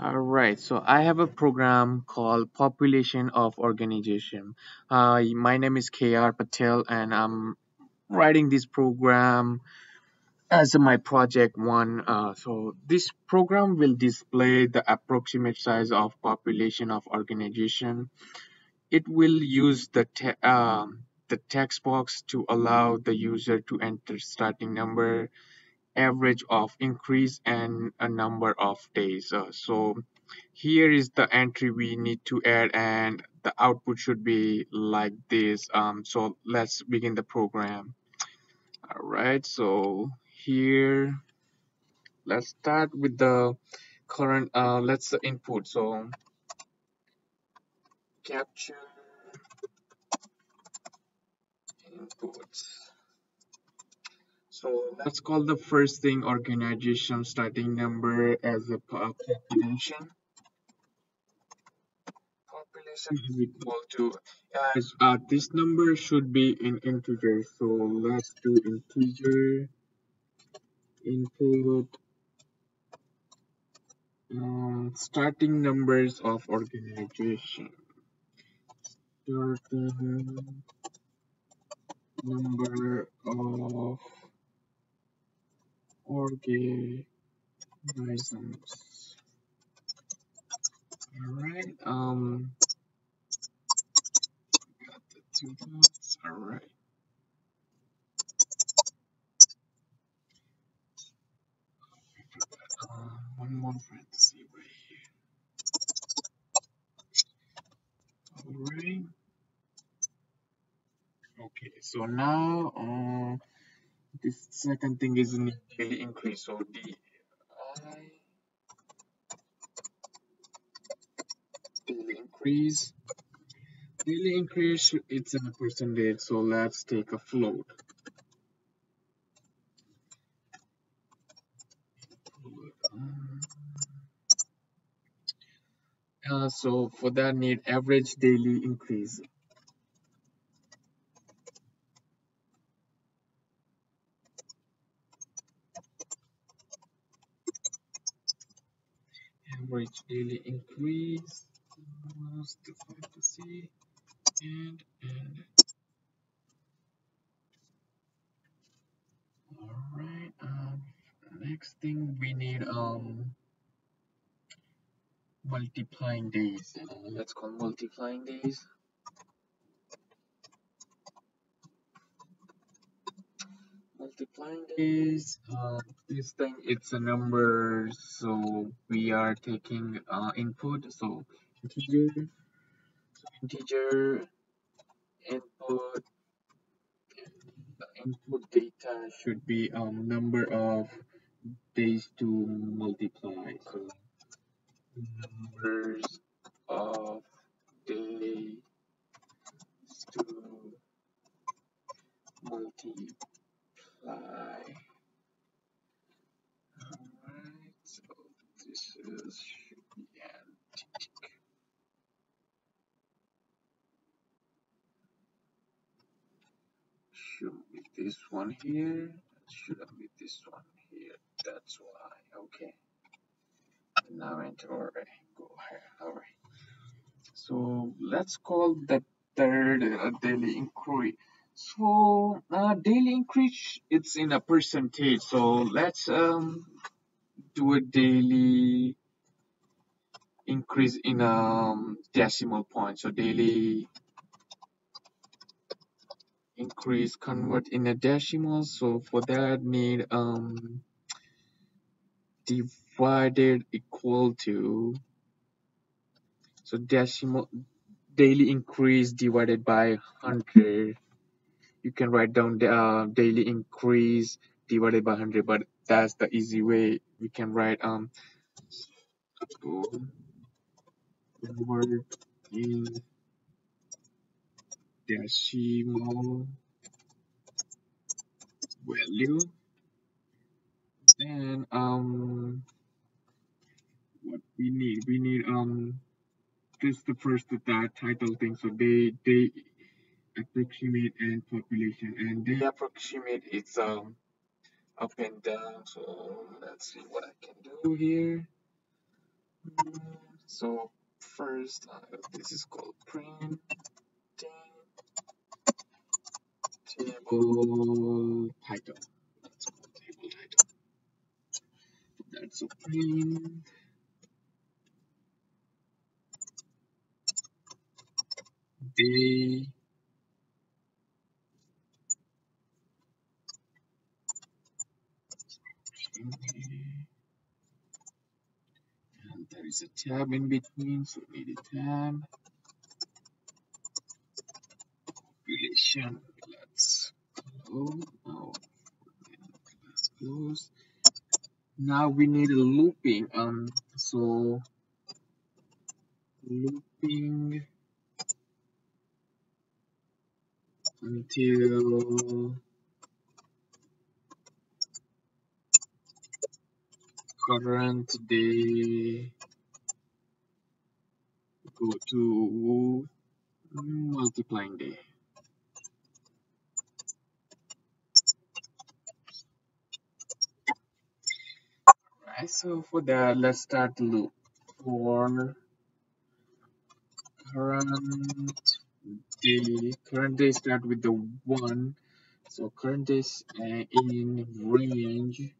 Alright, so I have a program called Population of Organization. My name is Keyur Patel and I'm writing this program as my project one. So this program will display the approximate size of population of organization. It will use the text box to allow the user to enter starting number, average of increase, and a number of days. So here is the entry we need to add, and the output should be like this. So let's begin the program. Alright, so here let's start with the current let's input. So capture inputs. So let's call the first thing organization starting number as a population. Population is equal to, this number should be in integer. So let's do integer input starting numbers of organization. Starting number of organisms. Alright, got the two dots. Alright. One more parenthesis right here. Alright. Okay, so now this second thing is an daily increase, so daily increase, it's in a percentage, so let's take a float. So for that need average daily increase. Average daily increase was the fantasy and alright. Next thing we need multiplying days. Let's call multiplying days. Multiplying days, this thing, it's a number, so we are taking input, so integer input, the input data should be number of days to multiply, so numbers of days to multiply. Alright, so this should be empty. Should be this one here. Shouldn't be this one here. That's why. Okay. Now enter. Alright, go ahead. Alright. So let's call the third daily inquiry. So daily increase, it's in a percentage, so let's do a daily increase in a decimal point. So daily increase convert in a decimal, so for that need divided equal to, so decimal daily increase divided by 100. You can write down the daily increase divided by 100, but that's the easy way. We can write let's go convert in decimal value. Then what we need just the first that title thing. So they approximate and population, and they approximate, it's up and down. So let's see what I can do here. So first, this is called printing table title. That's called table title. That's a print. Day and there is a tab in between, so we need a tab. Population, let's close. Now let's close. Now we need a looping. So looping until current day go to multiplying day. Alright, so for that, let's start loop for current day. Current day start with the 1, so current day is in range.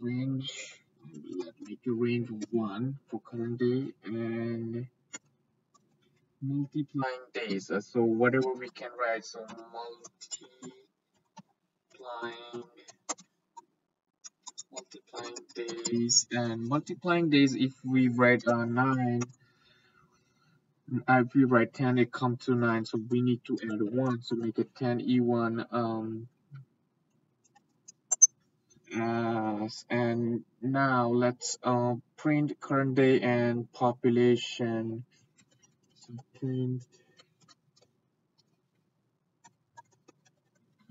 Let's make a range 1 for current day and multiplying days. So whatever we can write, so multiplying days, and multiplying days, if we write 9. If we write 10, it comes to 9, so we need to add 1, so make it 10e1, and now let's print current day and population. So print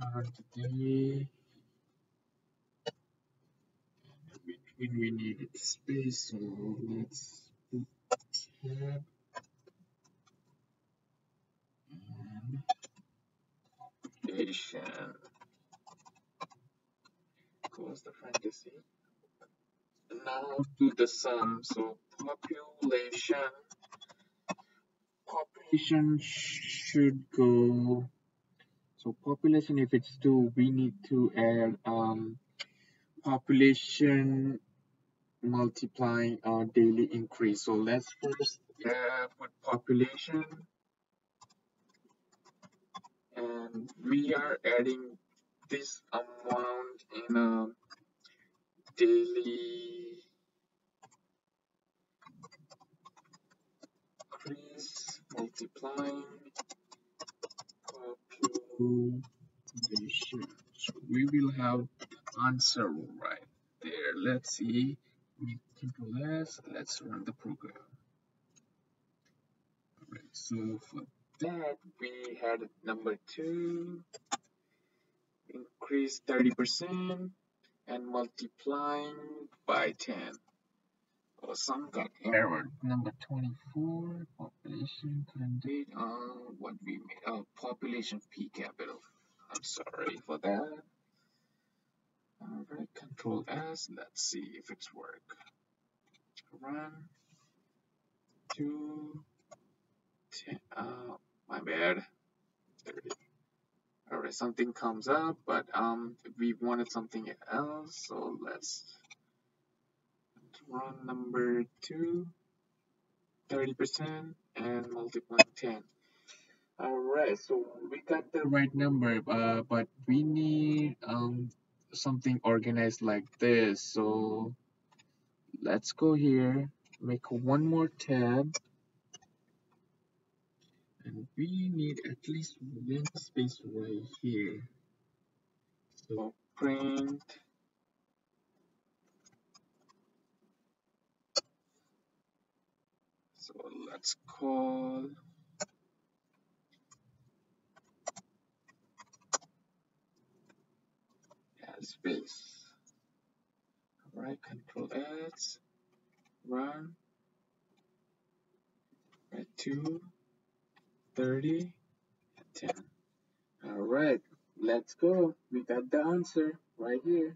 current day, and in between we need space, so let's put tab. Close the parenthesis. Now do the sum. So population should go. So population, if it's 2, we need to add population multiplying our daily increase. So let's first put population. And we are adding this amount in a daily increase multiplying population. So we will have the answer right there. Let's see. Let's run the program. Alright, so for that, we had number 2 increase 30% and multiplying by 10. Oh, some got error. Number 24, population current date. What we made? Oh, population P capital. I'm sorry for that. Alright, Control S. Let's see if it's work. Run 2 10. My bad, 30. Alright, something comes up, but we wanted something else, so let's run number 2, 30% and multiply 10. Alright, so we got the right number, but we need something organized like this. So let's go here, make one more tab. And we need at least 1 space right here. So print so let's call space. Alright, Control S, run 2 30 10. All right, let's go. We got the answer right here.